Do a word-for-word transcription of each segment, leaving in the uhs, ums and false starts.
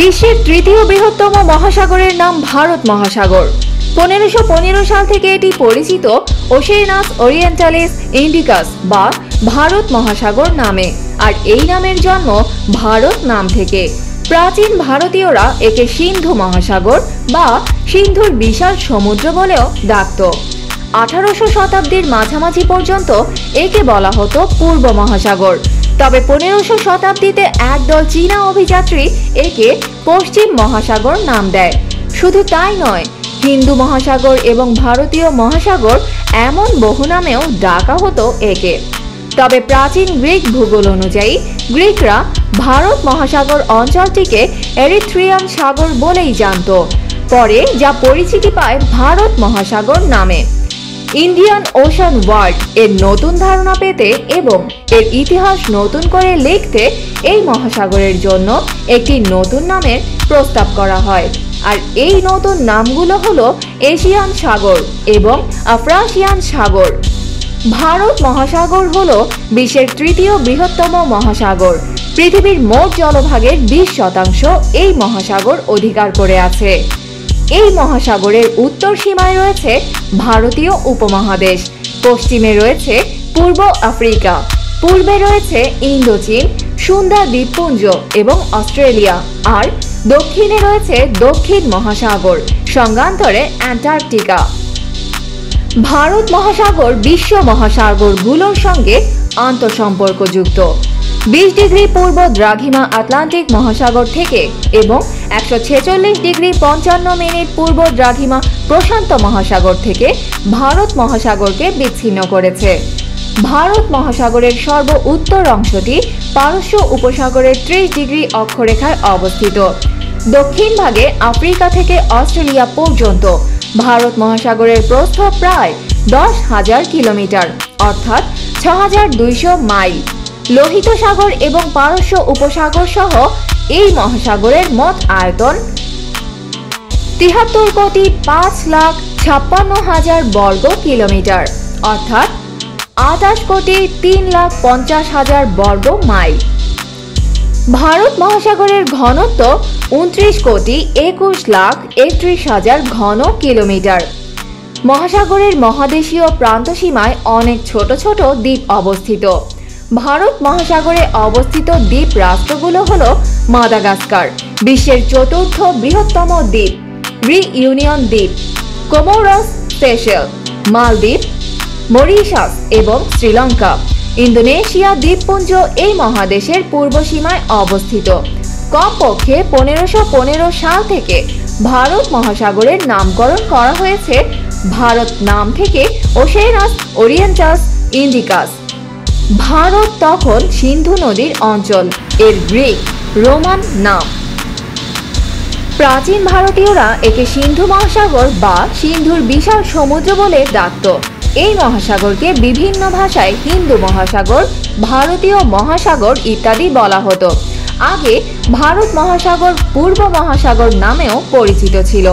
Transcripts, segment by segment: বিশ্বের তৃতীয় বৃহত্তম মহাসাগরের নাম ভারত মহাসাগর। পনেরোশো পনেরো সাল থেকে এটি পরিচিত ওশেনাস ওরিয়েন্টালিস ইন্ডিকাস বা ভারত মহাসাগর নামে, আর এই নামের জন্ম ভারত নাম থেকে। প্রাচীন ভারতীয়রা একে সিন্ধু মহাসাগর বা সিন্ধুর বিশাল সমুদ্র বলেও ডাকত। আঠারোশো শতাব্দীর মাঝামাঝি পর্যন্ত একে বলা হতো পূর্ব মহাসাগর, তবে পনেরোশো শতাব্দীতে একদল চীনা অভিযাত্রী একে পশ্চিম মহাসাগর নাম দেয়। শুধু তাই নয়, হিন্দু মহাসাগর এবং ভারতীয় মহাসাগর এমন বহু নামেও ডাকা হতো একে। তবে প্রাচীন গ্রিক ভূগোল অনুযায়ী গ্রিকরা ভারত মহাসাগর অঞ্চলটিকে এরিথ্রিয়ান সাগর বলেই জানত, পরে যা পরিচিতি পায় ভারত মহাসাগর নামে। ইন্ডিয়ান ওশান ওয়ার্ল্ড এর নতুন ধারণা পেতে এবং এর ইতিহাস নতুন করে লিখতে এই মহাসাগরের জন্য একটি নতুন নামের প্রস্তাব করা হয়, আর এই নতুন নামগুলো হলো এশিয়ান সাগর এবং আফ্রাসিয়ান সাগর। ভারত মহাসাগর হলো বিশ্বের তৃতীয় বৃহত্তম মহাসাগর। পৃথিবীর মোট জলভাগের বিশ শতাংশ এই মহাসাগর অধিকার করে আছে। এই মহাসাগরের উত্তর সীমায় রয়েছে ভারতীয় উপমহাদেশ, পশ্চিমে রয়েছে পূর্ব আফ্রিকা, পূর্বে রয়েছে ইন্দোচীন, সুন্দা দ্বীপপুঞ্জ এবং অস্ট্রেলিয়া, আর দক্ষিণে রয়েছে দক্ষিণ মহাসাগর সঙ্গান্তরে অ্যান্টার্কটিকা। ভারত মহাসাগর বিশ্ব মহাসাগরগুলোর সঙ্গে আন্তঃসম্পর্কযুক্ত। বিশ ডিগ্রি পূর্ব দ্রাঘিমা আটলান্টিক মহাসাগর থেকে এবং একশো ছেচল্লিশ ডিগ্রি পঞ্চান্ন মিনিট পূর্ব দ্রাঘিমা প্রশান্ত মহাসাগর থেকে ভারত মহাসাগরকে বিচ্ছিন্ন করেছে। ভারত মহাসাগরের সর্ব উত্তর অংশটি পারস্য উপসাগরের ত্রিশ ডিগ্রি অক্ষরেখায় অবস্থিত। দক্ষিণ ভাগে আফ্রিকা থেকে অস্ট্রেলিয়া পর্যন্ত ভারত মহাসাগরের প্রস্থ প্রায় দশ হাজার কিলোমিটার অর্থাৎ ছ হাজার দুইশো মাইল। লোহিত সাগর এবং পারস্য উপসাগর সহ এই মহাসাগরের মোট আয়তন তিহাত্তর কোটি পাঁচ লাখ ছাপ্পান্ন হাজার বর্গ কিলোমিটার অর্থাৎ আটাশ কোটি তিন লাখ পঞ্চাশ হাজার বর্গ মাইল। ভারত মহাসাগরের ঘনত্ব উনত্রিশ কোটি একুশ লাখ একত্রিশ হাজার ঘন কিলোমিটার। মহাসাগরের মহাদেশীয় প্রান্তসীমায় অনেক ছোট ছোট দ্বীপ অবস্থিত। ভারত মহাসাগরে অবস্থিত দ্বীপ রাষ্ট্রগুলো হলো মাদাগাস্কার, বিশ্বের চতুর্থ বৃহত্তম দ্বীপ, রিইউনিয়ন দ্বীপ, কোমোরস, সেশেল, মালদ্বীপ, মরিশাস এবং শ্রীলঙ্কা। ইন্দোনেশিয়া দ্বীপপুঞ্জ এই মহাদেশের পূর্ব সীমায় অবস্থিত। কমপক্ষে পনেরোশো পনেরো সাল থেকে ভারত মহাসাগরের নামকরণ করা হয়েছে ভারত নাম থেকে ওশেনাস ওরিয়েন্টাস ইন্ডিকাস। ভারত তখন সিন্ধু নদীর অঞ্চল, এর গ্রিক রোমান নাম। প্রাচীন ভারতীয়রা একে সিন্ধু মহাসাগর বা সিন্ধুর বিশাল সমুদ্র বলে ডাকত। এই মহাসাগরকে বিভিন্ন ভাষায় হিন্দু মহাসাগর, ভারতীয় মহাসাগর ইত্যাদি বলা হতো। আগে ভারত মহাসাগর পূর্ব মহাসাগর নামেও পরিচিত ছিল।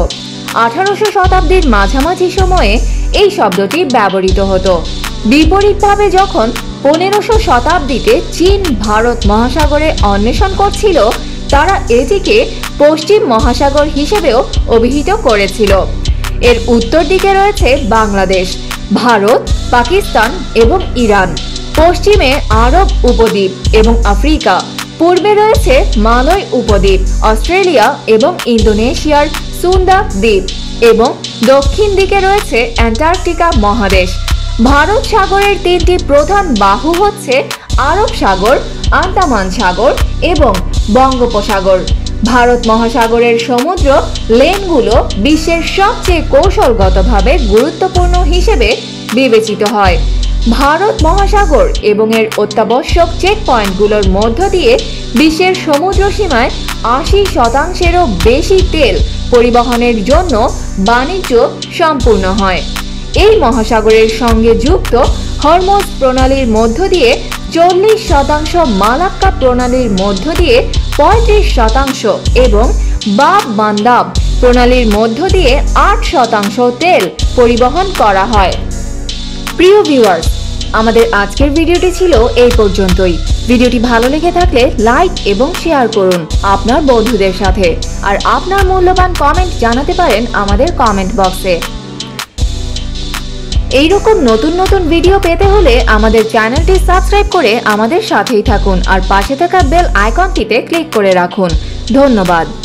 আঠারোশো শতাব্দীর মাঝামাঝি সময়ে এই শব্দটি ব্যবহৃত হতো। বিপরীতভাবে যখন পনেরোশো শতাব্দীতে চীন ভারত মহাসাগরে অন্বেষণ করছিল, তারা এটিকে পশ্চিম মহাসাগর হিসেবেও অভিহিত করেছিল। এর উত্তর দিকে রয়েছে বাংলাদেশ, ভারত, পাকিস্তান এবং ইরান, পশ্চিমে আরব উপদ্বীপ এবং আফ্রিকা, পূর্বে রয়েছে মালয় উপদ্বীপ, অস্ট্রেলিয়া এবং ইন্দোনেশিয়ার সুন্দা দ্বীপ, এবং দক্ষিণ দিকে রয়েছে অ্যান্টার্কটিকা মহাদেশ। ভারত সাগরের তিনটি প্রধান বাহু হচ্ছে আরব সাগর, আন্দামান সাগর এবং বঙ্গোপসাগর। ভারত মহাসাগরের সমুদ্র লেনগুলো বিশ্বের সবচেয়ে কৌশলগতভাবে গুরুত্বপূর্ণ হিসেবে বিবেচিত হয়। ভারত মহাসাগর এবং এর অত্যাবশ্যক চেকপয়েন্টগুলোর মধ্য দিয়ে বিশ্বের সমুদ্র সীমায় আশি শতাংশেরও বেশি তেল পরিবহনের জন্য বাণিজ্য সম্পূর্ণ হয়। এই মহাসাগরের সঙ্গে যুক্ত হরমুজ প্রণালীর মধ্য দিয়ে চল্লিশ শতাংশ, মালাক্কা প্রণালীর মধ্য দিয়ে পঁয়ত্রিশ শতাংশ এবং বাব মান্দাব প্রণালীর মধ্য দিয়ে আট শতাংশ তেল পরিবহন করা হয়। প্রিয় ভিউয়ার্স, आमादेर आजकेर भिडियोटी छिलो एई पर्यन्तई। भिडियोटी भालो लेगे थाकले लाइक एबं शेयर करुन आपनार बंधुदेर साथे आर आपनार मूल्यवान कमेंट जानाते पारेन आमादेर कमेंट बक्से। एई रकम नतुन नतुन भिडियो पेते होले आमादेर चैनलटी सबस्क्राइब करे आमादेर साथेई थाकुन आर पाशे थाका बेल आइकनटीते क्लिक करे राखुन। धन्यवाद।